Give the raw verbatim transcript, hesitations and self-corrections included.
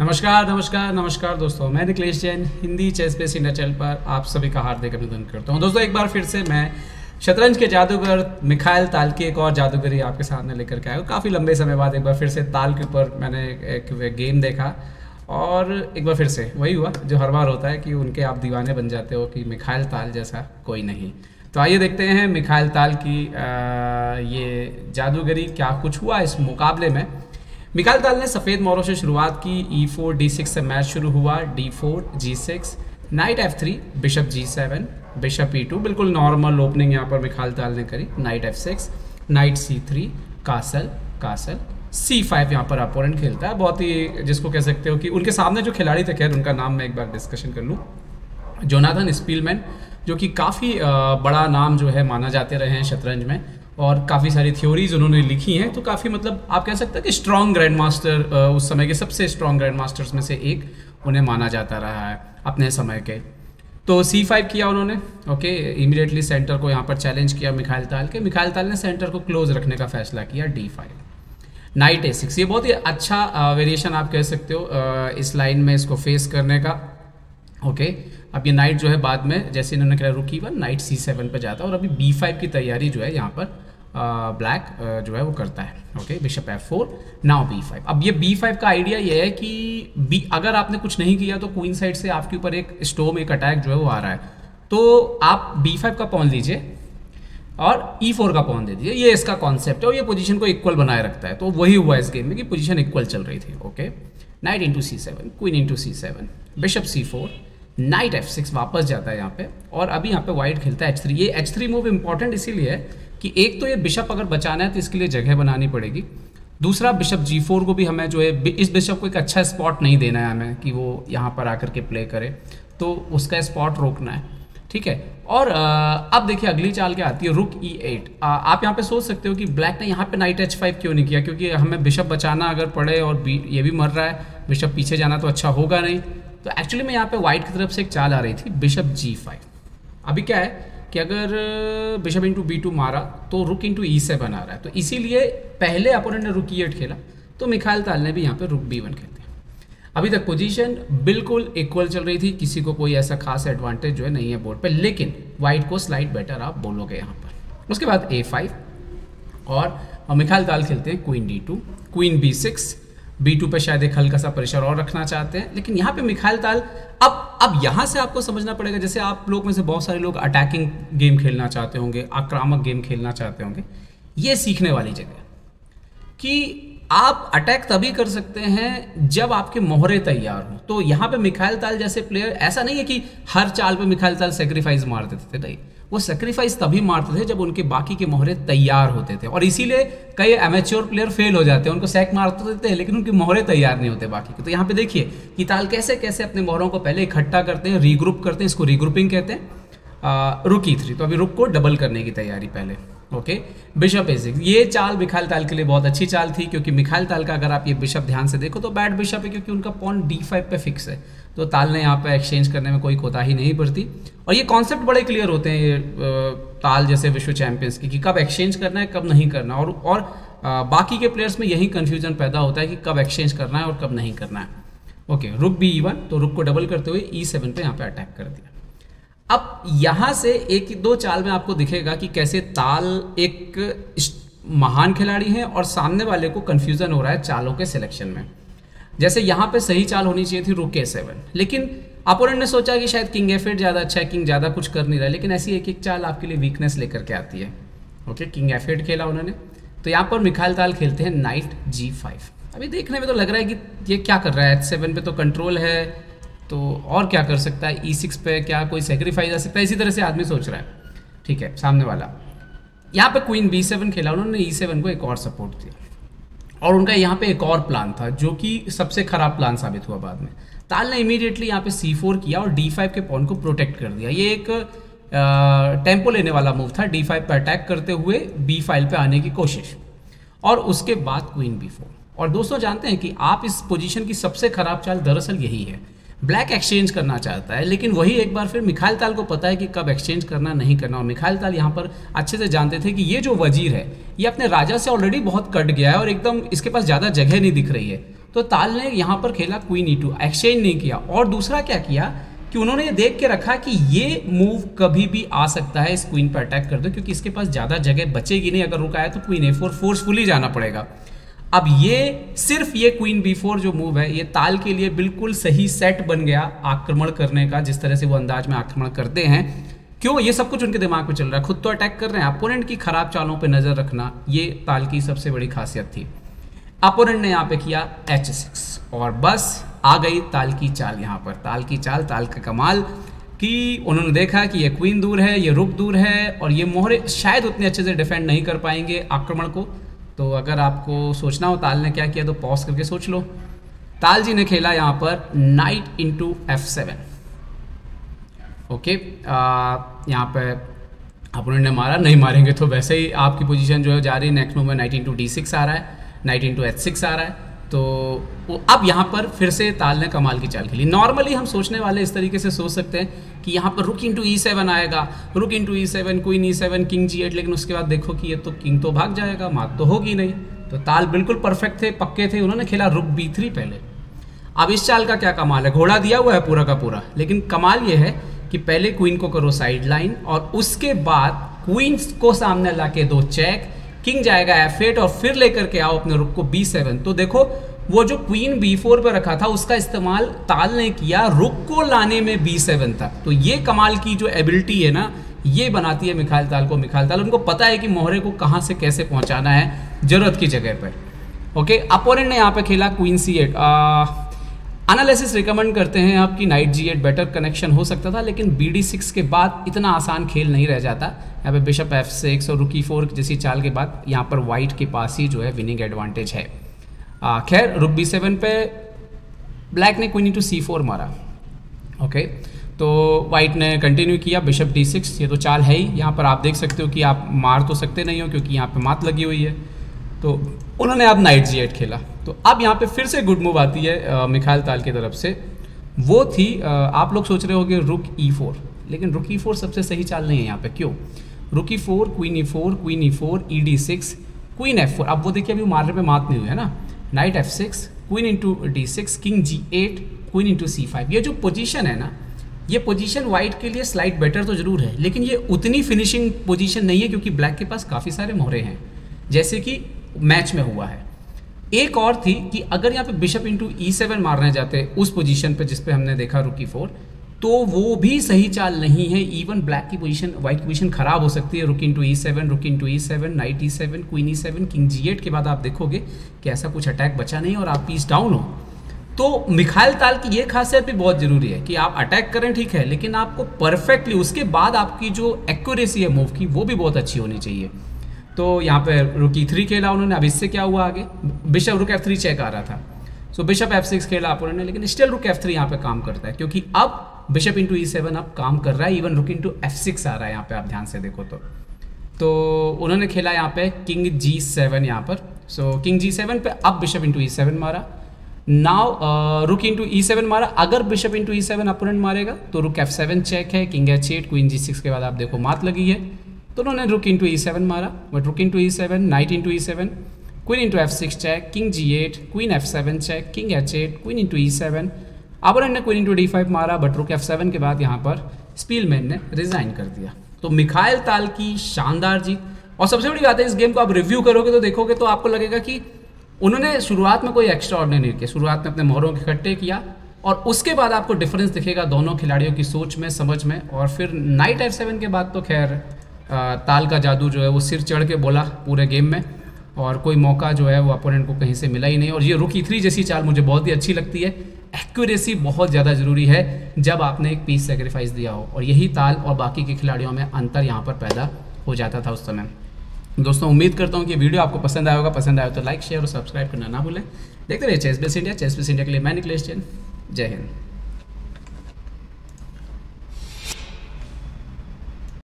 नमस्कार नमस्कार नमस्कार दोस्तों, मैं Niklesh Jain Hindi chess space India channel पर आप सभी का हार्दिक अभिनंदन करता हूं। दोस्तों, एक बार फिर से मैं शतरंज के जादूगर मिखाइल ताल की एक और जादूगरी आपके सामने लेकर के आया हूं। काफ़ी लंबे समय बाद एक बार फिर से ताल के ऊपर मैंने एक गेम देखा और एक बार फिर से वही हुआ जो हर बार होता है कि उनके आप दीवाने बन जाते हो कि मिखाइल ताल जैसा कोई नहीं। तो आइए देखते हैं मिखाइल ताल की ये जादूगरी, क्या कुछ हुआ इस मुकाबले में। मिखाइल ताल ने सफ़ेद मोरों से शुरुआत की। ई फोर डी सिक्स से मैच शुरू हुआ। D four G six, knight F three, bishop G seven, bishop E two, बिल्कुल नॉर्मल ओपनिंग यहाँ पर मिखाइल ताल ने करी। Knight F six, knight C three, castle castle C five यहाँ पर अपोनेंट खेलता है। बहुत ही जिसको कह सकते हो कि उनके सामने जो खिलाड़ी थे, खैर उनका नाम मैं एक बार डिस्कशन कर लूँ, जोनाथन स्पीलमैन, जो कि काफ़ी बड़ा नाम जो है माना जाते रहे हैं शतरंज में और काफ़ी सारी थ्योरीज उन्होंने लिखी हैं। तो काफ़ी मतलब आप कह सकते हैं कि स्ट्रॉन्ग ग्रैंड मास्टर, उस समय के सबसे स्ट्रॉन्ग ग्रैंड मास्टर्स में से एक उन्हें माना जाता रहा है अपने समय के। तो सी फाइव किया उन्होंने। ओके, इमीडिएटली सेंटर को यहाँ पर चैलेंज किया मिखाइल ताल के। मिखाइल ताल ने सेंटर को क्लोज रखने का फैसला किया। D five, knight A six, ये बहुत ही अच्छा वेरिएशन आप कह सकते हो इस लाइन में, इसको फेस करने का। ओके, अब ये नाइट जो है बाद में जैसे इन्होंने कहा रुकी वन, नाइट सी सेवन पर जाता है और अभी बी फाइव की तैयारी जो है यहाँ पर ब्लैक जो है वो करता है। Okay, bishop F four, now B five. अब ये बी फाइव का आइडिया ये है कि बी अगर आपने कुछ नहीं किया तो क्वीन साइड से आपके ऊपर एक स्टॉर्म, एक अटैक जो है वो आ रहा है। तो आप बी फाइव का पॉन लीजिए और ई फोर का पॉन दे दीजिए, ये इसका कॉन्सेप्ट है और ये पोजीशन को इक्वल बनाए रखता है। तो वही हुआ इस गेम में कि पोजीशन इक्वल चल रही थी। Okay, knight into C seven, queen into C seven, bishop C four, knight F six वापस जाता है यहाँ पे और अभी यहाँ पे वाइट खेलता है एच थ्री। ये एच थ्री मूव इंपॉर्टेंट इसीलिए है कि एक तो ये बिशप अगर बचाना है तो इसके लिए जगह बनानी पड़ेगी, दूसरा बिशप जी फोर को भी हमें जो है इस बिशप को एक अच्छा स्पॉट नहीं देना है हमें कि वो यहाँ पर आकर के प्ले करे, तो उसका स्पॉट रोकना है। ठीक है, और अब देखिए अगली चाल क्या आती है, रुक ई एट। आप यहाँ पे सोच सकते हो कि ब्लैक ने यहाँ पे नाइट एच फाइव क्यों नहीं किया, क्योंकि हमें बिशप बचाना अगर पड़े और बी ये भी मर रहा है, बिशप पीछे जाना तो अच्छा होगा नहीं। तो एक्चुअली में यहाँ पे वाइट की तरफ से एक चाल आ रही थी, बिशप जी फाइव। अभी क्या है कि अगर बिशप इंटू बी टू मारा तो रुक इंटू ई सेवन आ रहा है, तो इसीलिए पहले अपोनेंट ने रुक ई एट खेला, तो मिखाइल ताल ने भी यहाँ पे रुक बी वन खेल दिया। अभी तक पोजीशन बिल्कुल इक्वल चल रही थी, किसी को कोई ऐसा खास एडवांटेज जो है नहीं है बोर्ड पे, लेकिन वाइट को स्लाइड बेटर आप बोलोगे यहाँ पर। उसके बाद ए फाइव और, और मिखाइल ताल खेलते हैं queen D two, queen B six, B two पर शायद एक हल्का सा प्रेशर और रखना चाहते हैं, लेकिन यहाँ पे मिखाइल ताल अब अब यहाँ से आपको समझना पड़ेगा, जैसे आप लोग में से बहुत सारे लोग अटैकिंग गेम खेलना चाहते होंगे, आक्रामक गेम खेलना चाहते होंगे, ये सीखने वाली जगह कि आप अटैक तभी कर सकते हैं जब आपके मोहरे तैयार हों। तो यहाँ पे मिखाइल ताल जैसे प्लेयर, ऐसा नहीं है कि हर चाल पे मिखाइल ताल सेक्रीफाइस मार देते थे, नहीं, वो सेक्रीफाइस तभी मारते थे जब उनके बाकी के मोहरे तैयार होते थे। और इसीलिए कई एमेच्योर प्लेयर फेल हो जाते हैं, उनको सैक मार तो देते हैं लेकिन उनके मोहरे तैयार नहीं होते बाकी के। तो यहाँ पे देखिए कि ताल कैसे कैसे अपने मोहरों को पहले इकट्ठा करते हैं, रीग्रुप करते हैं, इसको रीग्रुपिंग कहते हैं। रुक ई थ्री, तो अभी रुक को डबल करने की तैयारी पहले। ओके, बिशप ए सिक्स, ये चाल मिखाइल ताल के लिए बहुत अच्छी चाल थी, क्योंकि मिखाइल ताल का अगर आप ये बिशप ध्यान से देखो तो बैड बिशप है, क्योंकि उनका पॉन डी फाइव पे फिक्स है। तो ताल ने यहाँ पे एक्सचेंज करने में कोई कोताही नहीं बरती और ये कॉन्सेप्ट बड़े क्लियर होते हैं ये ताल जैसे विश्व चैंपियंस की कि कब एक्सचेंज करना है कब नहीं करना। और, और आ, बाकी के प्लेयर्स में यही कन्फ्यूजन पैदा होता है कि कब एक्सचेंज करना है और कब नहीं करना है। ओके, रुक बी वन, तो रुक को डबल करते हुए ई सेवन पर यहाँ पे अटैक कर दिया। अब यहाँ से एक दो चाल में आपको दिखेगा कि कैसे ताल एक महान खिलाड़ी हैं और सामने वाले को कन्फ्यूज़न हो रहा है चालों के सिलेक्शन में। जैसे यहाँ पे सही चाल होनी चाहिए थी रुक ए सेवन, लेकिन अपोनेंट ने सोचा कि शायद किंग एफ एट ज़्यादा अच्छा है, किंग ज़्यादा कुछ कर नहीं रहा है, लेकिन ऐसी एक एक चाल आपके लिए वीकनेस लेकर के आती है। ओके, किंग एफ एट खेला उन्होंने, तो यहाँ पर मिखाइल ताल खेलते हैं नाइट जी फाइव। अभी देखने में तो लग रहा है कि ये क्या कर रहा है, एच सेवन पर तो कंट्रोल है, तो और क्या कर सकता है, ई सिक्स पे क्या कोई सेक्रीफाइस आ सकता है, इसी तरह से आदमी सोच रहा है। ठीक है, सामने वाला यहाँ पे क्वीन बी सेवन खेला उन्होंने, ई सेवन को एक और सपोर्ट दिया और उनका यहाँ पे एक और प्लान था जो कि सबसे खराब प्लान साबित हुआ बाद में। ताल ने इमीडिएटली यहाँ पे सी फोर किया और डी फाइव के पॉन को प्रोटेक्ट कर दिया। ये एक आ, टेम्पो लेने वाला मूव था, डी फाइव पर अटैक करते हुए बी फाइव पर आने की कोशिश और उसके बाद क्वीन बी फोर। और दोस्तों जानते हैं कि आप इस पोजिशन की सबसे खराब चाल दरअसल यही है, ब्लैक एक्सचेंज करना चाहता है, लेकिन वही एक बार फिर मिखाइल ताल को पता है कि कब एक्सचेंज करना नहीं करना। और मिखाइल ताल यहाँ पर अच्छे से जानते थे कि ये जो वजीर है ये अपने राजा से ऑलरेडी बहुत कट गया है और एकदम इसके पास ज़्यादा जगह नहीं दिख रही है, तो ताल ने यहाँ पर खेला क्वीन ई टू, एक्सचेंज नहीं किया। और दूसरा क्या किया कि उन्होंने ये देख के रखा कि ये मूव कभी भी आ सकता है, इस क्वीन पर अटैक कर दो, क्योंकि इसके पास ज़्यादा जगह बचेगी नहीं। अगर रुका है तो क्वीन ए फोर फोर्सफुली जाना पड़ेगा। अब ये सिर्फ ये क्वीन बी फोर जो मूव है ये ताल के लिए बिल्कुल सही सेट बन गया आक्रमण करने का, जिस तरह से वो अंदाज में आक्रमण करते हैं। क्यों? ये सब कुछ उनके दिमाग में चल रहा है, खुद तो अटैक कर रहे हैं। अपोनेंट की खराब चालों पे नजर रखना ये ताल की सबसे बड़ी खासियत थी। अपोनेंट ने यहाँ पे किया एच सिक्स और बस आ गई ताल की चाल। यहाँ पर ताल की चाल, ताल का कमाल कि उन्होंने देखा कि ये क्वीन दूर है, ये रुक दूर है और ये मोहरे शायद उतने अच्छे से डिफेंड नहीं कर पाएंगे आक्रमण को। तो अगर आपको सोचना हो ताल ने क्या किया तो पॉज करके सोच लो। ताल जी ने खेला यहाँ पर knight into F seven. Okay, यहाँ पे अपोनेंट ने मारा, नहीं मारेंगे तो वैसे ही आपकी पोजीशन जो है जा रही है नेक्स्ट मूव में नाइट इंटू डी सिक्स आ रहा है, नाइट इंटू एच सिक्स आ रहा है। तो अब यहाँ पर फिर से ताल ने कमाल की चाल खेली। नॉर्मली हम सोचने वाले इस तरीके से सोच सकते हैं कि यहाँ पर रुक इंटू ई सेवन आएगा, rook into E seven, queen E seven, king G eight, लेकिन उसके बाद देखो कि ये तो किंग तो भाग जाएगा, मात तो होगी नहीं। तो ताल बिल्कुल परफेक्ट थे, पक्के थे। उन्होंने खेला रुक बी थ्री पहले। अब इस चाल का क्या कमाल है, घोड़ा दिया हुआ है पूरा का पूरा, लेकिन कमाल ये है कि पहले क्वीन को करो साइड लाइन और उसके बाद क्वीन को सामने ला के दो चेक, किंग जाएगा एफ एट और फिर लेकर के आओ अपने रुक को बी सेवन। तो देखो वो जो क्वीन बी फोर पर रखा था उसका इस्तेमाल ताल ने किया रुक को लाने में बी सेवन तक। तो ये कमाल की जो एबिलिटी है ना, ये बनाती है मिखाइल ताल को मिखाइल ताल। उनको पता है कि मोहरे को कहाँ से कैसे पहुँचाना है जरूरत की जगह पर। ओके, अपोनेंट ने यहाँ पर खेला queen C eight. Analysis recommend करते हैं आपकी knight G eight better connection हो सकता था, लेकिन बी डी सिक्स के बाद इतना आसान खेल नहीं रह जाता। यहाँ पे बिशप एफ सिक्स और रुकी फोर जैसी चाल के बाद यहाँ पर वाइट के पास ही जो है विनिंग एडवांटेज है। खैर, रुक बी सेवन पे ब्लैक ने क्वीन टू सी फोर मारा। ओके, तो वाइट ने कंटिन्यू किया बिशप डी सिक्स, ये तो चाल है ही। यहाँ पर आप देख सकते हो कि आप मार तो सकते नहीं हो क्योंकि यहाँ पर मात लगी हुई है। तो उन्होंने अब नाइट जी एट खेला। तो अब यहाँ पे फिर से गुड मूव आती है मिखाइल ताल की तरफ से। वो थी आ, आप लोग सोच रहे होंगे रुक ई फोर, लेकिन रुक ई फोर सबसे सही चाल नहीं है यहाँ पे। क्यों? Rook E four, queen E four, queen E four, E D six, queen F four. अब वो देखिए अभी मारने पे मात नहीं हुई है ना। Knight F six, queen into D six, king G eight, queen into C five. ये जो पोजीशन है ना, ये पोजीशन वाइट के लिए स्लाइड बेटर तो जरूर है, लेकिन ये उतनी फिनिशिंग पोजीशन नहीं है क्योंकि ब्लैक के पास काफ़ी सारे मोहरे हैं, जैसे कि मैच में हुआ है। एक और थी कि अगर यहाँ पे बिशप इंटू ई सेवन मारने जाते उस पोजीशन पे जिस पे हमने देखा रुकी फोर, तो वो भी सही चाल नहीं है। इवन ब्लैक की पोजीशन, वाइट की पोजीशन खराब हो सकती है। Rook into E seven, rook into E seven, knight E seven, queen E seven, king G eight के बाद आप देखोगे कि ऐसा कुछ अटैक बचा नहीं और आप पीस डाउन हो। तो मिखाइल ताल की ये खासियत भी बहुत ज़रूरी है कि आप अटैक करें, ठीक है, लेकिन आपको परफेक्टली उसके बाद आपकी जो एक्यूरेसी है मूव की वो भी बहुत अच्छी होनी चाहिए। तो यहाँ पे रुकी थ्री खेला उन्होंने। अब इससे क्या हुआ आगे, बिशप रुक एफ थ्री चेक आ रहा था, सो बिशप एफ सिक्स खेला आप उन्होंने, लेकिन स्टिल रुक एफ थ्री यहाँ पे काम करता है क्योंकि अब बिशप इंटू ई सेवन अब काम कर रहा है। इवन रुक इंटू एफ सिक्स आ रहा है यहाँ पे, आप ध्यान से देखो तो तो उन्होंने खेला यहाँ पे किंग जी सेवन यहाँ पर। सो किंग जी सेवन पे अब बिशप इंटू ई सेवन मारा, नाव रुक इंटू ई सेवन मारा। अगर bishop into E seven opponent मारेगा तो रुक एफ सेवन चेक है, king H eight, queen G six के बाद आप देखो मात लगी है। तो उन्होंने रुक इंटू ई सेवन मारा, but rook into E seven, knight into E seven, queen into F six check, king G eight, queen F seven check, king H eight, queen into E seven. अब उन्होंने queen into D five मारा, but rook F seven के बाद यहाँ पर Spielman ने resign कर दिया। तो मिखाइल ताल की शानदार जीत। और सबसे बड़ी बात है, इस गेम को आप रिव्यू करोगे तो देखोगे तो आपको लगेगा कि उन्होंने शुरुआत में कोई एक्स्ट्रा ऑर्डिनरी किया। शुरुआत में अपने मोहरों को इकट्ठे किया और उसके बाद आपको डिफरेंस दिखेगा दोनों खिलाड़ियों की सोच में, समझ में। और फिर नाइट एफ सेवन के बाद तो खैर ताल का जादू जो है वो सिर चढ़ के बोला पूरे गेम में, और कोई मौका जो है वो अपोनेंट को कहीं से मिला ही नहीं। और ये रुक ई थ्री जैसी चाल मुझे बहुत ही अच्छी लगती है। एक्यूरेसी बहुत ज़्यादा ज़रूरी है जब आपने एक पीस सेक्रीफाइस दिया हो, और यही ताल और बाकी के खिलाड़ियों में अंतर यहाँ पर पैदा हो जाता था उस समय। दोस्तों, उम्मीद करता हूँ कि वीडियो आपको पसंद आया होगा। पसंद आया तो लाइक, शेयर और सब्सक्राइब करना ना भूलें। देखते रहिए चेसबेस इंडिया। चेसबेस इंडिया के लिए मैं निकलेश जैन। जय हिंद।